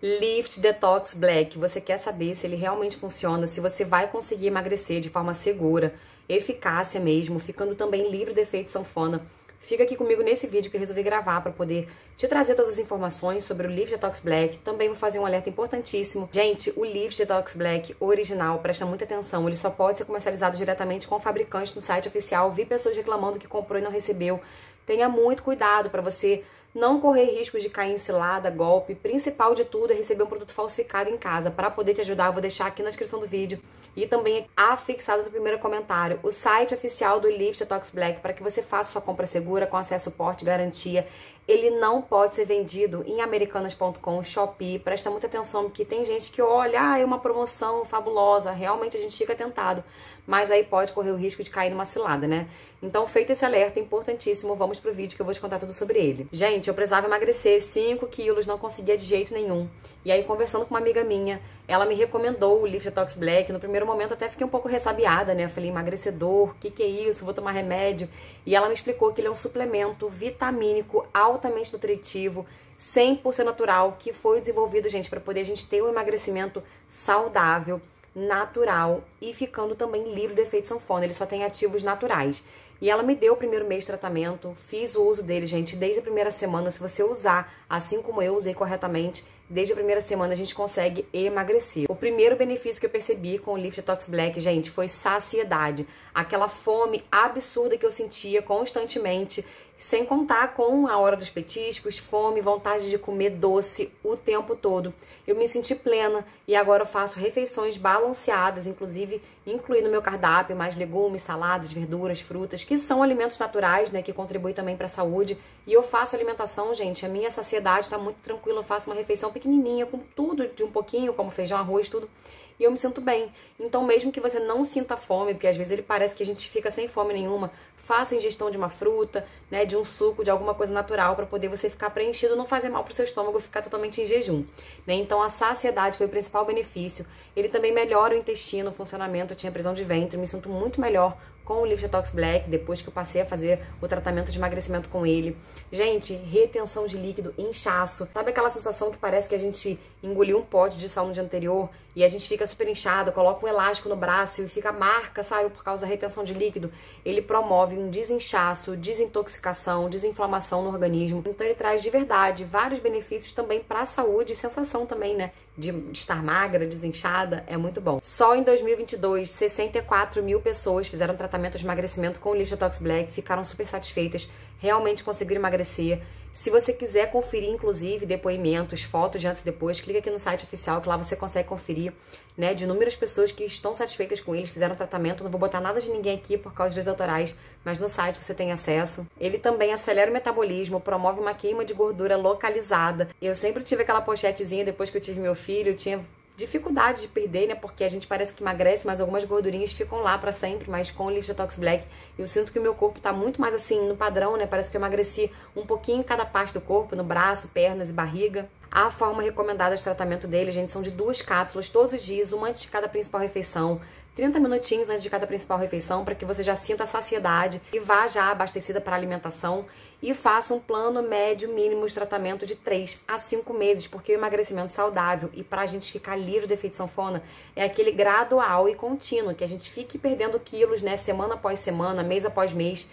Lift Detox Black, você quer saber se ele realmente funciona, se você vai conseguir emagrecer de forma segura, eficácia mesmo, ficando também livre do efeito sanfona. Fica aqui comigo nesse vídeo que eu resolvi gravar para poder te trazer todas as informações sobre o Lift Detox Black. Também vou fazer um alerta importantíssimo. Gente, o Lift Detox Black original, presta muita atenção, ele só pode ser comercializado diretamente com o fabricante no site oficial. Vi pessoas reclamando que comprou e não recebeu. Tenha muito cuidado para você não correr risco de cair em cilada, golpe. Principal de tudo é receber um produto falsificado em casa. Para poder te ajudar, eu vou deixar aqui na descrição do vídeo e também afixado no primeiro comentário o site oficial do Lift Detox Black para que você faça sua compra segura, com acesso, suporte, garantia. Ele não pode ser vendido em americanas.com, Shopee. Presta muita atenção, porque tem gente que olha, é uma promoção fabulosa, realmente a gente fica tentado, mas aí pode correr o risco de cair numa cilada, né? Então, feito esse alerta, importantíssimo, vamos pro vídeo que eu vou te contar tudo sobre ele. Gente, eu precisava emagrecer 5 quilos, não conseguia de jeito nenhum. E aí, conversando com uma amiga minha, ela me recomendou o Lift Detox Black. No primeiro momento, até fiquei um pouco ressabiada, né? Eu falei, emagrecedor, que é isso? Vou tomar remédio? E ela me explicou que ele é um suplemento vitamínico altamente nutritivo, 100% natural, que foi desenvolvido, gente, para poder a gente ter um emagrecimento saudável, natural e ficando também livre do efeito sanfona. Ele só tem ativos naturais. E ela me deu o primeiro mês de tratamento, fiz o uso dele, gente, desde a primeira semana. Se você usar, assim como eu usei corretamente, desde a primeira semana a gente consegue emagrecer. O primeiro benefício que eu percebi com o Lift Detox Black, gente, foi saciedade. Aquela fome absurda que eu sentia constantemente, sem contar com a hora dos petiscos, fome, vontade de comer doce o tempo todo. Eu me senti plena e agora eu faço refeições balanceadas, inclusive incluindo no meu cardápio mais legumes, saladas, verduras, frutas, que são alimentos naturais, né, que contribuem também para a saúde. E eu faço alimentação, gente, a minha saciedade está muito tranquila, eu faço uma refeição pequenininha, com tudo de um pouquinho, como feijão, arroz, tudo, e eu me sinto bem. Então, mesmo que você não sinta fome, porque às vezes ele parece que a gente fica sem fome nenhuma, faça a ingestão de uma fruta, né, de um suco, de alguma coisa natural, para poder você ficar preenchido, não fazer mal para o seu estômago, ficar totalmente em jejum, né? Então, a saciedade foi o principal benefício. Ele também melhora o intestino, o funcionamento. Eu tinha prisão de ventre, me sinto muito melhor com o Lift Detox Black, depois que eu passei a fazer o tratamento de emagrecimento com ele. Gente, retenção de líquido, inchaço. Sabe aquela sensação que parece que a gente engoliu um pote de sal no dia anterior e a gente fica super inchado, coloca um elástico no braço e fica marca, sabe, por causa da retenção de líquido? Ele promove um desinchaço, desintoxicação, desinflamação no organismo. Então ele traz de verdade vários benefícios também para a saúde e sensação também, né? De estar magra, desinchada, é muito bom. Só em 2022, 64 mil pessoas fizeram tratamento de emagrecimento com o Lift Detox Black, ficaram super satisfeitas, realmente conseguiram emagrecer. Se você quiser conferir, inclusive, depoimentos, fotos de antes e depois, clica aqui no site oficial, que lá você consegue conferir, né, de inúmeras pessoas que estão satisfeitas com ele, fizeram tratamento. Não vou botar nada de ninguém aqui por causa dos direitos autorais, mas no site você tem acesso. Ele também acelera o metabolismo, promove uma queima de gordura localizada. Eu sempre tive aquela pochetezinha depois que eu tive meu filho, eu tinha dificuldade de perder, né? Porque a gente parece que emagrece, mas algumas gordurinhas ficam lá pra sempre. Mas com o Lift Detox Black, eu sinto que o meu corpo tá muito mais assim, no padrão, né? Parece que eu emagreci um pouquinho em cada parte do corpo, no braço, pernas e barriga. A forma recomendada de tratamento dele, gente, são de 2 cápsulas todos os dias, uma antes de cada principal refeição, 30 minutinhos antes de cada principal refeição, para que você já sinta a saciedade e vá já abastecida para a alimentação. E faça um plano médio mínimo de tratamento de 3 a 5 meses, porque o emagrecimento saudável e para a gente ficar livre do efeito sanfona é aquele gradual e contínuo, que a gente fique perdendo quilos, né, semana após semana, mês após mês,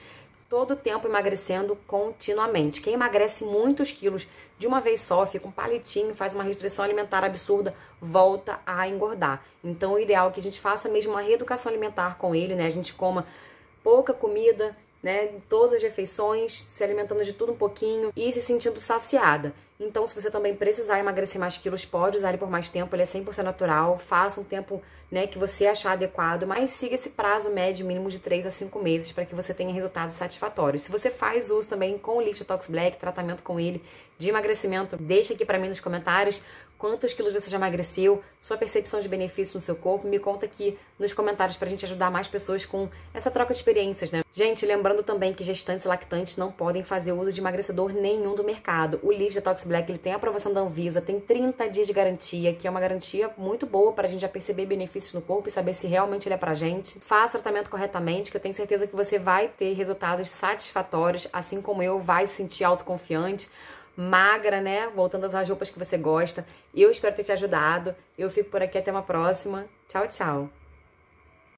todo o tempo emagrecendo continuamente. Quem emagrece muitos quilos de uma vez só, fica um palitinho, faz uma restrição alimentar absurda, volta a engordar. Então o ideal é que a gente faça mesmo uma reeducação alimentar com ele, né? A gente coma pouca comida, né, em todas as refeições, se alimentando de tudo um pouquinho e se sentindo saciada. Então, se você também precisar emagrecer mais quilos, pode usar ele por mais tempo, ele é 100% natural, faça um tempo, né, que você achar adequado, mas siga esse prazo médio mínimo de 3 a 5 meses para que você tenha resultados satisfatórios. Se você faz uso também com o Lift Detox Black, tratamento com ele de emagrecimento, deixa aqui para mim nos comentários quantos quilos você já emagreceu, sua percepção de benefícios no seu corpo, me conta aqui nos comentários pra gente ajudar mais pessoas com essa troca de experiências, né? Gente, lembrando também que gestantes e lactantes não podem fazer uso de emagrecedor nenhum do mercado. O Lift Detox Black, ele tem a aprovação da Anvisa, tem 30 dias de garantia, que é uma garantia muito boa pra gente já perceber benefícios no corpo e saber se realmente ele é pra gente. Faça o tratamento corretamente, que eu tenho certeza que você vai ter resultados satisfatórios, assim como eu, vai se sentir autoconfiante. magra, né? Voltando às roupas que você gosta. Eu espero ter te ajudado. Eu fico por aqui. Até uma próxima. Tchau, tchau.